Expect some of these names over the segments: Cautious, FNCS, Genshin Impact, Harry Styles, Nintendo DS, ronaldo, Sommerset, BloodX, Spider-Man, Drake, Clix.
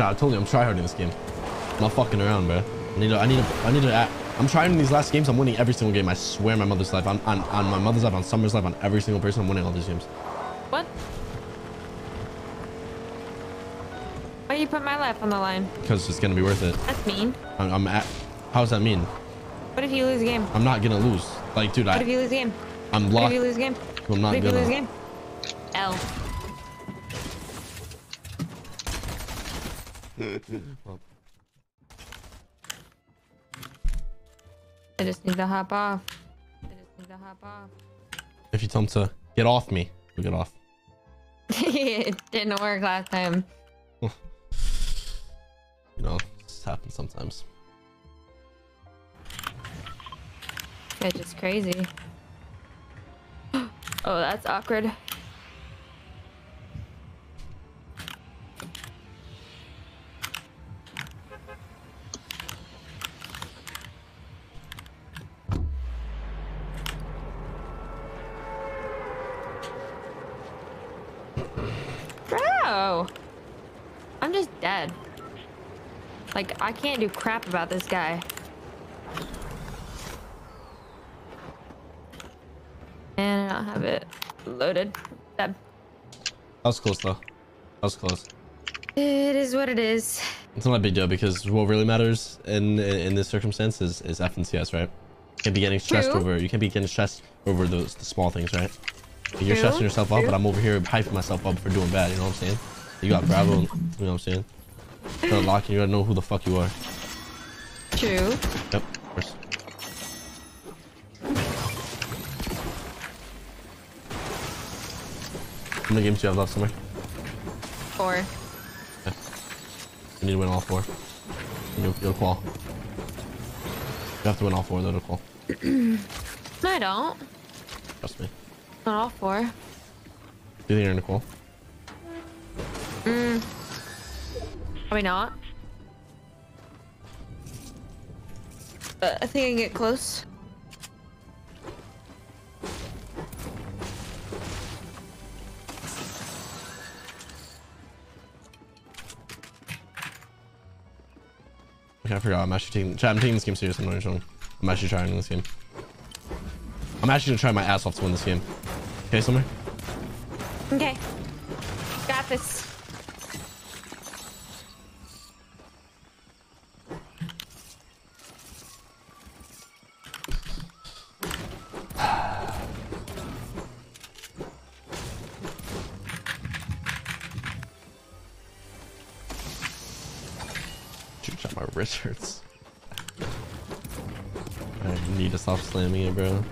God, I told you I'm tryhard in this game. I'm not fucking around, bro. I'm trying in these last games. I'm winning every single game. I swear my mother's life. On my mother's life, on Summer's life, on every single person. I'm winning all these games. What? Why you put my life on the line? Because it's gonna be worth it. That's mean. How's that mean? What if you lose a game? I'm not gonna lose. Like, dude, what if you lose a game? I'm locked. What if you lose a game? I'm not gonna. What if you lose a game? L. I just need to hop off. If you tell him to get off me, he'll get off. It didn't work last time. You know, this happens sometimes. It's just crazy. Oh, that's awkward. Bro, I'm just dead. Like, I can't do crap about this guy. And I don't have it loaded. That was close, though. That was close. It is what it is. It's not a big deal because what really matters in this circumstance is FNCS, right? You can't be getting stressed over. You can't be getting stressed over the small things, right? You're stressing yourself out, but I'm over here hyping myself up for doing bad, you know what I'm saying? You got Bravo, you know what I'm saying? You gotta lock, you gotta know who the fuck you are. True. Yep, of course. How many games do you have left, Summer? 4. Okay. You need to win all 4. You'll qual. You have to win all 4 though to qual. No, I don't. Trust me. Not all 4. Do you think you're in a call? Probably not. But I think I can get close. Okay, I forgot. I'm taking this game serious. I'm actually trying this game. I'm actually gonna try my ass off to win this game. Okay, Summer? Okay. Got this. Shoot, my wrist hurts. I need to stop slamming it, bro.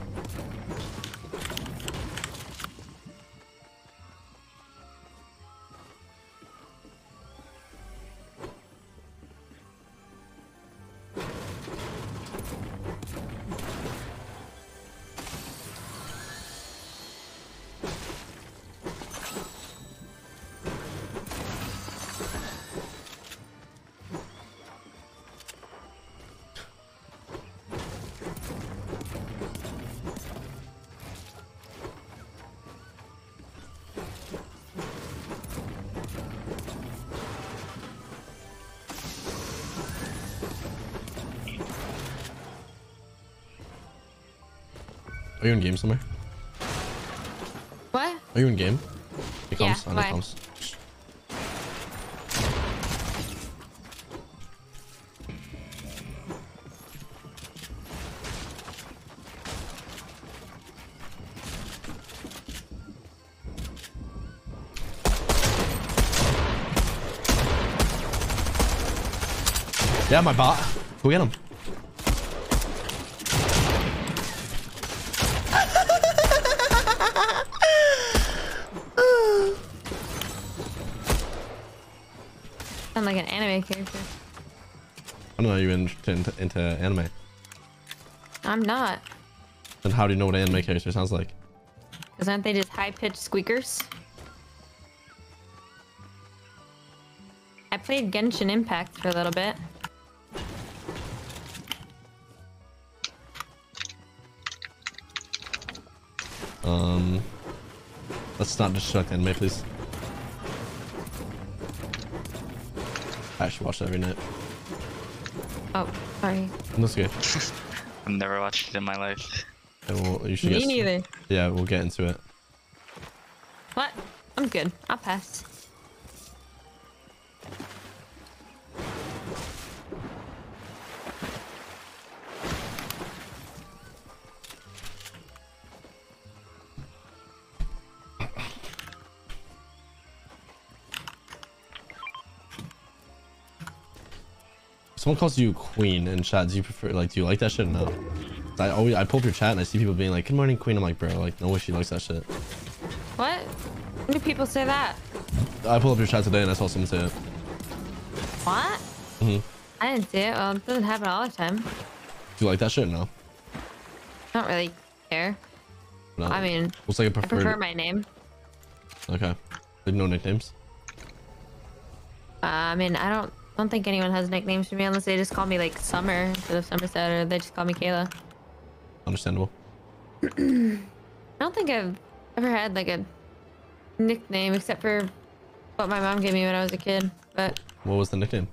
Are you in game somewhere? What? Are you in game? He comes. Yeah, he comes. Yeah, my bot. Go get him. Sound like an anime character. I don't know you into anime. I'm not. Then how do you know what an anime character sounds like? Because aren't they just high-pitched squeakers? I played Genshin Impact for a little bit. Let's not destruct anime, please. I actually watch it every night. Oh, sorry. That's good. I've never watched it in my life. You should Me neither. Yeah, we'll get into it. What? I'm good. I'll pass. Someone calls you queen in chat. Do you prefer, like, do you like that shit or no? I pull up your chat and I see people being like, good morning queen. I'm like, bro, like, no way she likes that shit. What? When do people say that? I pulled up your chat today and I saw someone say it. What? Mm-hmm. I didn't see it. Well, it doesn't happen all the time. Do you like that shit or no? I don't really care. No. I mean, what's like a preferred... I prefer my name. Okay. There's no nicknames? I mean, I don't think anyone has nicknames for me unless they just call me like Summer instead of Sommerset, or they just call me Kayla. Understandable. I don't think I've ever had like a nickname except for what my mom gave me when I was a kid. But what was the nickname?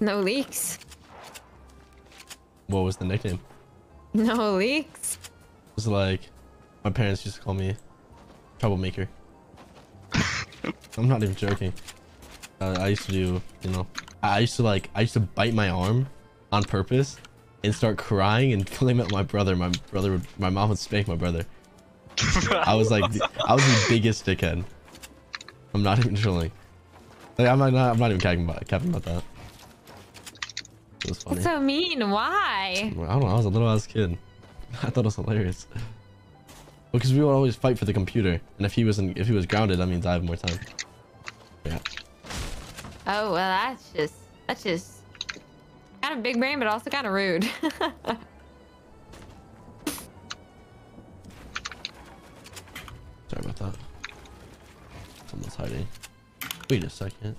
No Leaks. What was the nickname? No Leaks. It was like my parents used to call me Troublemaker. I'm not even joking. I used to do, you know, I used to bite my arm on purpose and start crying and claim at my brother. My mom would spank my brother. I was the biggest dickhead. I'm not even trolling. Like, I'm not even capping about that. It was funny. That's so mean. Why? I don't know. I was a little ass kid. I thought it was hilarious. Because we would always fight for the computer, and if he was grounded, that means I have more time. Yeah. Oh, well, that's just kind of big brain, but also kind of rude. Sorry about that. Someone's hiding. Wait a second.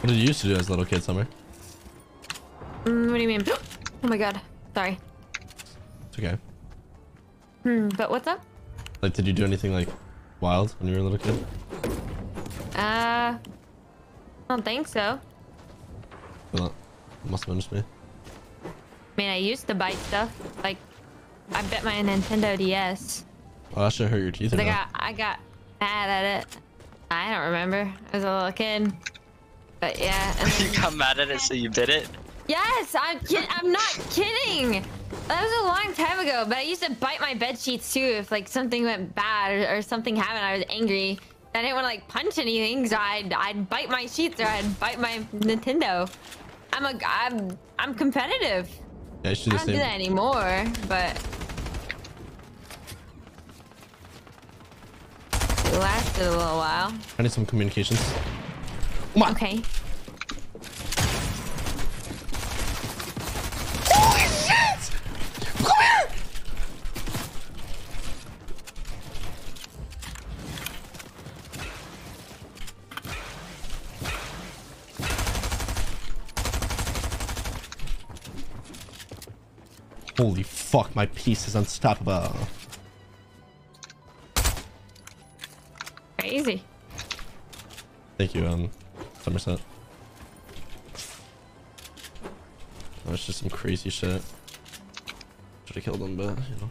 What did you used to do as a little kid, Summer? What do you mean? Oh my god. Sorry. It's okay. But what's up? Like, did you do anything, like, wild when you were a little kid? I don't think so. Well, that must have been just me. I mean, I used to bite stuff. Like, I bit my Nintendo DS. Oh, that should hurt your teeth. Like, I got mad at it. I don't remember. I was a little kid. But yeah, and then... You got mad at it, so you bit it? Yes, I'm not kidding. That was a long time ago, but I used to bite my bed sheets too if like something went bad or something happened. I was angry. I didn't want to like punch anything, so I'd bite my sheets or I'd bite my Nintendo. I'm competitive. Yeah, I don't do that anymore, but it lasted a little while. I need some communications. Okay. Holy shit! Come here! Holy fuck, my piece is unstoppable. Crazy. Thank you, Sommerset. That was just some crazy shit. Should have killed him, but you know.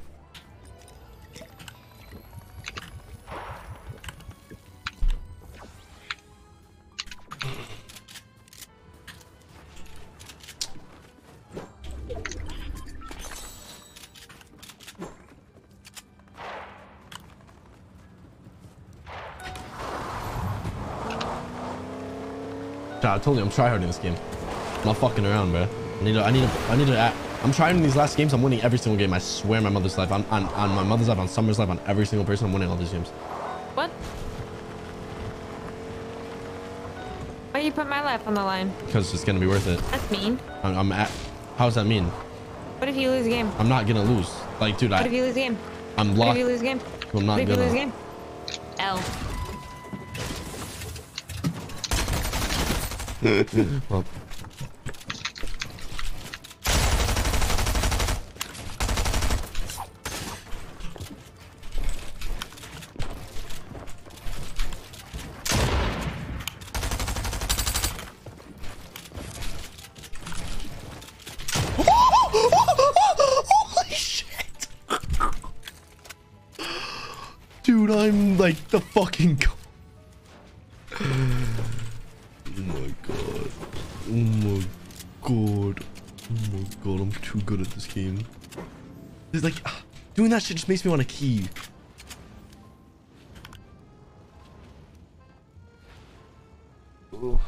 I told you I'm tryharding this game. I'm not fucking around, bro. I'm tryharding these last games. I'm winning every single game. I swear my mother's life. On my mother's life, on Summer's life, on every single person. I'm winning all these games. What? Why you put my life on the line? Because it's gonna be worth it. That's mean. How's that mean? What if you lose the game? I'm not gonna lose. Like, dude, what if you lose the game? I'm locked. What if you lose the game? I'm not gonna. What if you lose the game? L. Well. Dude, I'm like the fucking god. Oh my god. Oh my god. Oh my god, I'm too good at this game. It's like, doing that shit just makes me want to key. Oh.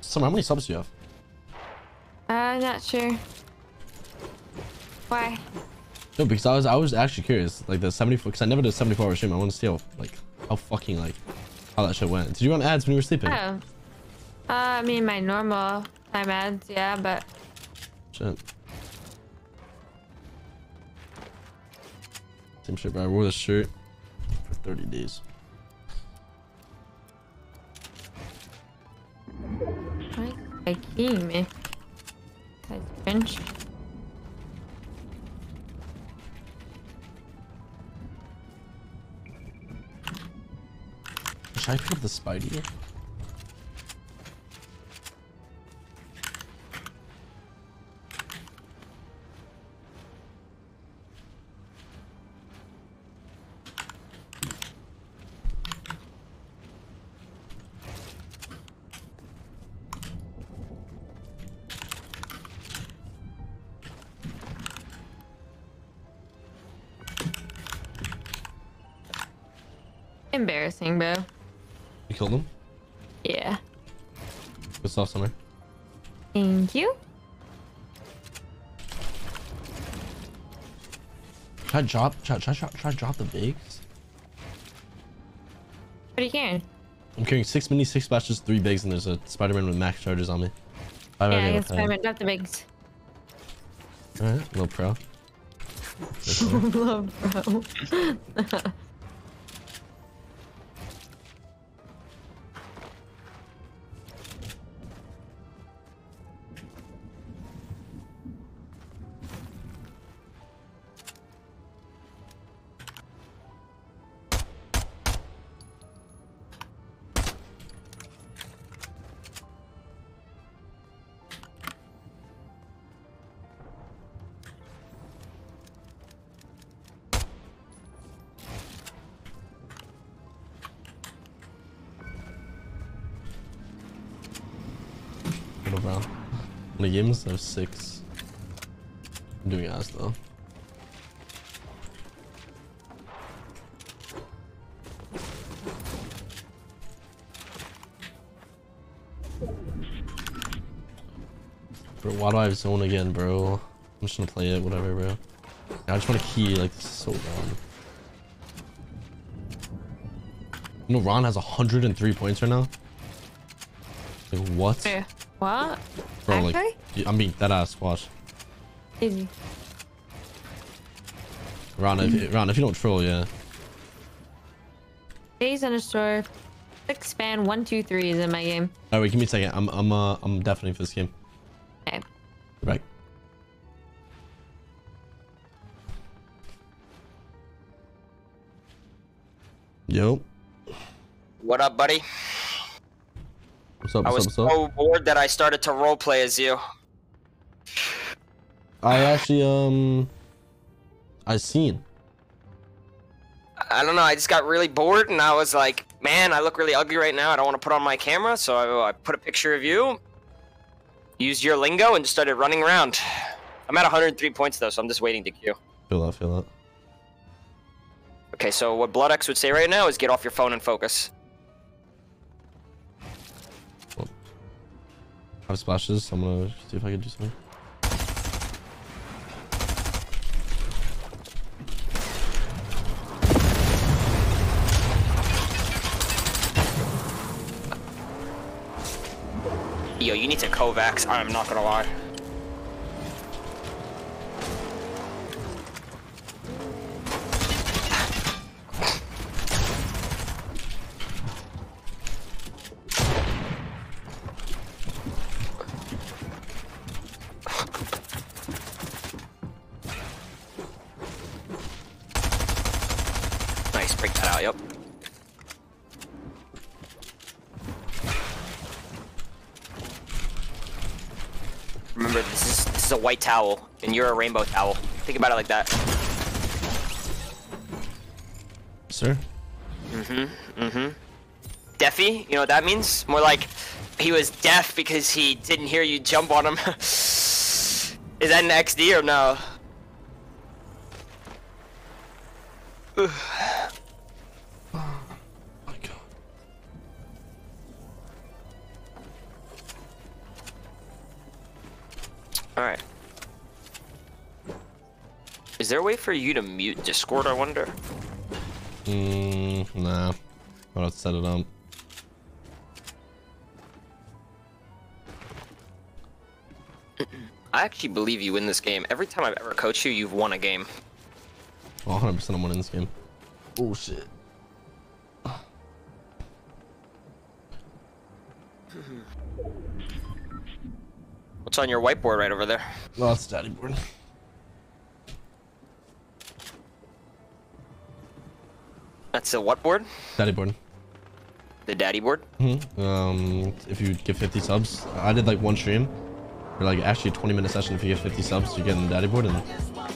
Summer, how many subs do you have? I'm not sure. Why? No, because I was actually curious, like the 74, because I never did a 74-hour stream. I want to see how that shit went. Did you run ads when you were sleeping? Oh, I mean my normal time ads, yeah, but shit. Same shit, bro. I wore this shirt for 30 days. Why are you kidding me? That's French. Should I pick up the Spidey? Embarrassing, bro. You killed him? Yeah. Good stuff, Summer. Thank you. Try drop the bigs. What are you carrying? I'm carrying 6 minis, 6 splashes, 3 bigs, and there's a Spider-Man with max charges on me. Yeah, I guess Spider-Man drop the bigs. Alright, little pro. Little pro. Brown. The games have 6. I'm doing ass though. Bro, why do I have zone again, bro? I'm just gonna play it, whatever, bro. I just want to key, like, this is so wrong. You know, Ron has 103 points right now. Like, what? Yeah. What? Bro, okay. Like, I'm being deadass, watch. Easy. Ron, if you don't troll, yeah. Days on a store. 6 fan 1 2 3 is in my game. Alright, wait, give me a second. I'm definitely for this game. Okay. Right. Yo. What up, buddy? I was so bored that I started to roleplay as you. I actually, I seen. I don't know, I just got really bored and I was like, man, I look really ugly right now. I don't want to put on my camera, so I put a picture of you, used your lingo, and just started running around. I'm at 103 points though, so I'm just waiting to queue. Feel up. Okay, so what BloodX would say right now is get off your phone and focus. I have splashes, so I'm gonna see if I can do something. Yo, you need to Kovacs, I'm not gonna lie. A white towel and you're a rainbow towel. Think about it like that. Sir? Deafy, you know what that means? More like he was deaf because he didn't hear you jump on him. Is that an XD or no? Alright. Is there a way for you to mute Discord, I wonder? Nah. I'll have to set it up. I actually believe you win this game. Every time I've ever coached you, you've won a game. Well, 100% I'm winning this game. Oh, shit. What's on your whiteboard right over there? No, it's daddy board. That's a what board? Daddy board. The daddy board? Mm-hmm. If you get 50 subs, I did like one stream, or like actually a 20-minute session. If you get 50 subs, you get in the daddy board, and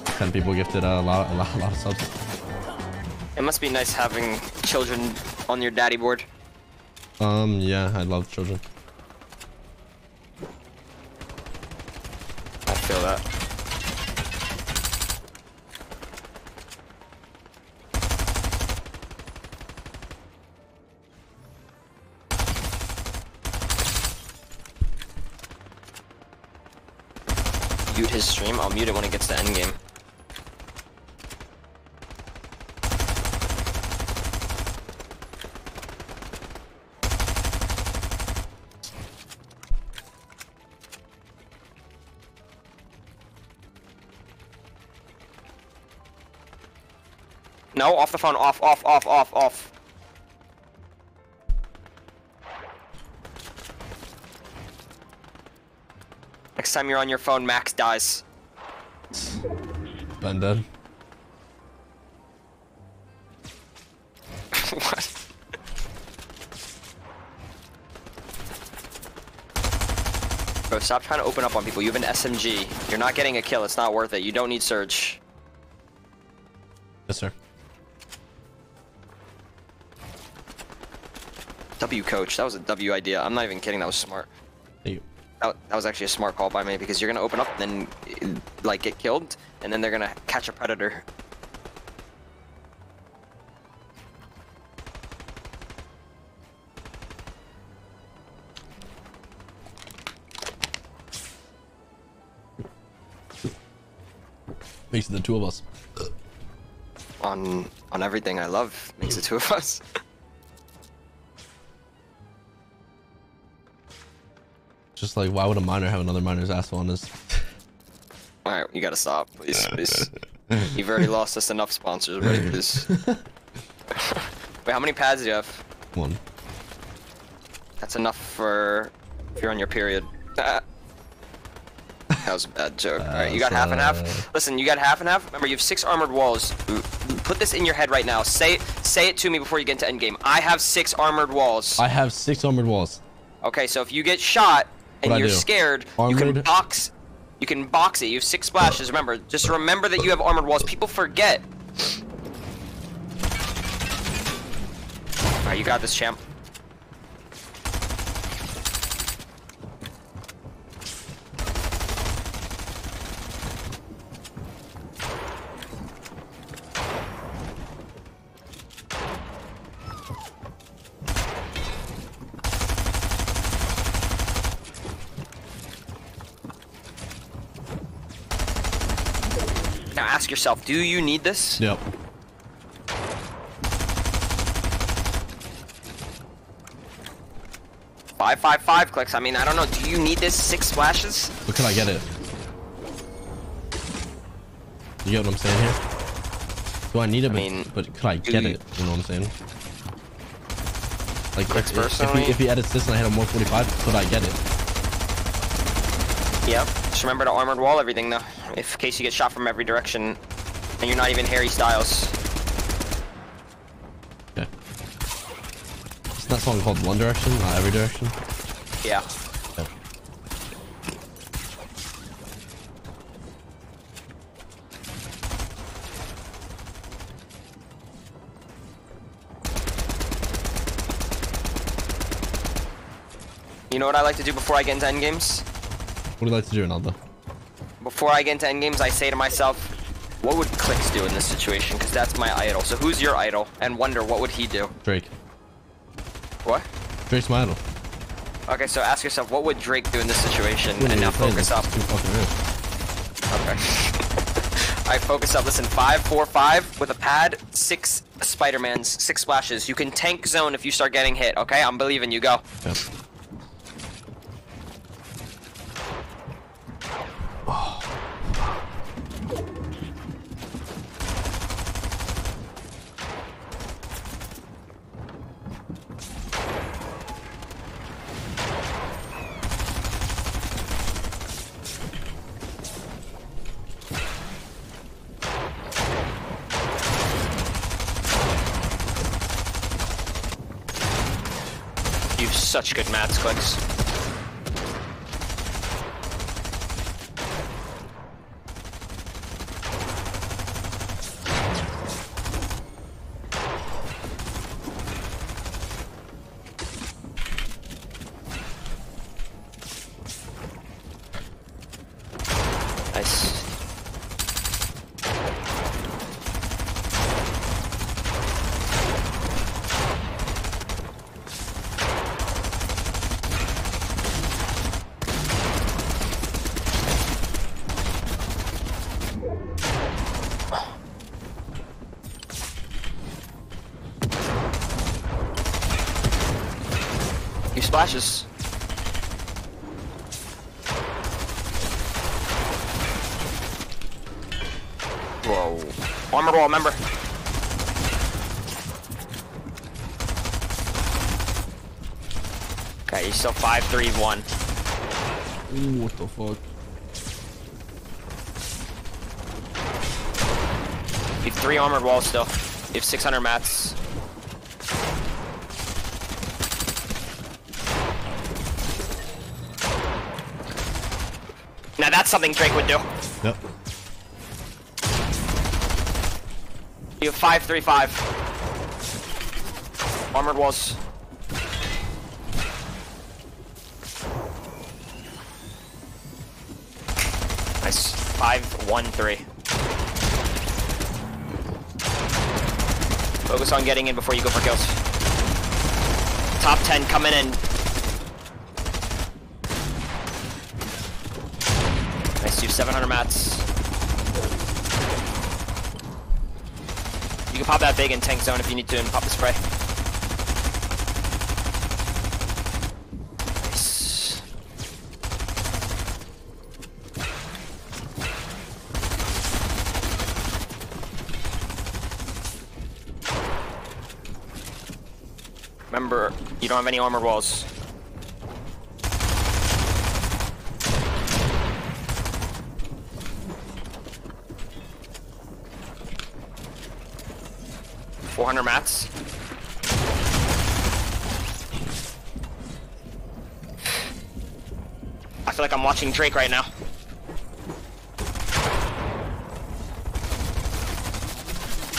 10 people gifted a lot of subs. It must be nice having children on your daddy board. Yeah, I love children. Feel that. Mute his stream. I'll mute it when it gets to end game. No, off the phone, off. Next time you're on your phone, Max dies. Ben dead. What? Bro, stop trying to open up on people. You have an SMG. You're not getting a kill. It's not worth it. You don't need Surge. Yes, sir. W coach, that was a W idea. I'm not even kidding, that was smart. Thank you. That was actually a smart call by me, because you're gonna open up and then like get killed, and then they're gonna catch a predator. Makes it the two of us. On everything I love, makes it two of us. Just like, why would a minor have another minor's asshole on this? Alright, you gotta stop, please. You've already lost us enough sponsors already, please. Wait, how many pads do you have? One. That's enough for if you're on your period. That was a bad joke. Alright, you got half and half. Listen, you got half and half. Remember, you have 6 armored walls. Put this in your head right now. Say it to me before you get into endgame. I have 6 armored walls. I have 6 armored walls. Okay, so if you get shot, and you're scared, you can box it. You have 6 splashes. Remember, just remember that you have armored walls. People forget. Alright, you got this, champ. Ask yourself, do you need this? Yep. 555 Clix. I mean, I don't know. Do you need this 6 splashes? Where can I get it? You get what I'm saying here? Do I need it? But could I get it? You know what I'm saying? Like, if he edits this and I hit a 145, could I get it? Yep. Just remember to armored wall everything, though. If, in case you get shot from every direction and you're not even Harry Styles. Okay. Isn't that song called One Direction? Not Every Direction? Yeah. Okay. You know what I like to do before I get into endgames? What do you like to do, Ronaldo? Before I get into endgames, I say to myself, what would Clix do in this situation? Because that's my idol. So who's your idol? And wonder, what would he do? Drake. What? Drake's my idol. Okay, so ask yourself, what would Drake do in this situation? And now focus up. Okay. Alright, focus up. Listen, 5, 4, 5 with a pad, 6 Spider-Mans, 6 splashes. You can tank zone if you start getting hit, okay? I'm believing you. Go. Yeah. Such good mats, Clix. Nice. Flashes. Whoa. Armor wall, remember. Okay, you're still 5-3-1. Ooh, what the fuck? You have 3 armored walls still. You have 600 mats. Now that's something Drake would do. Yep. You have 5-3-5. Armored walls. Nice. 5-1-3. Focus on getting in before you go for kills. Top 10 coming in. You have 700 mats. You can pop that big in tank zone if you need to and pop the spray. Nice. Remember, you don't have any armor walls. Mats. I feel like I'm watching Drake right now.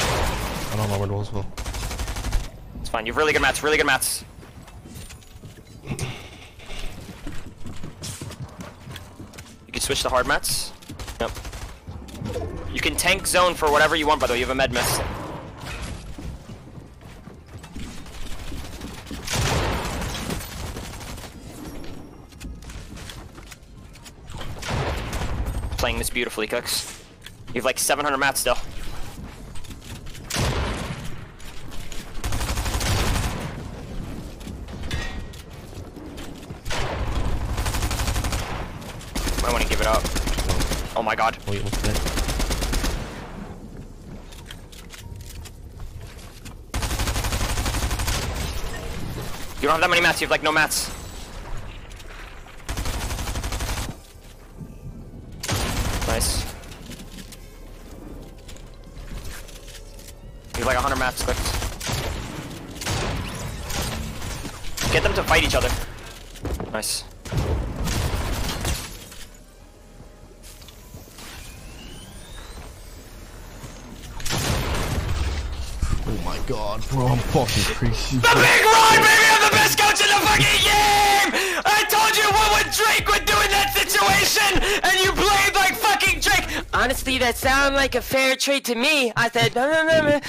I don't know where it was, but it's fine. You have really good mats, really good mats. You can switch to hard mats. Yep. You can tank zone for whatever you want, by the way. You have a med mist. Playing this beautifully, Clix. You have like 700 mats still. Oh my god. Wait, what's that? You don't have that many mats, you have like no mats. Nice. You have like 100 mats clicked. Get them to fight each other. Nice. Oh my god, bro, I'm fucking crazy. The big ride, baby! I'm the best coach in the fucking game! I told you what Drake would do in that situation, and you played like fucking Drake! Honestly, that sounded like a fair trade to me. I said, no.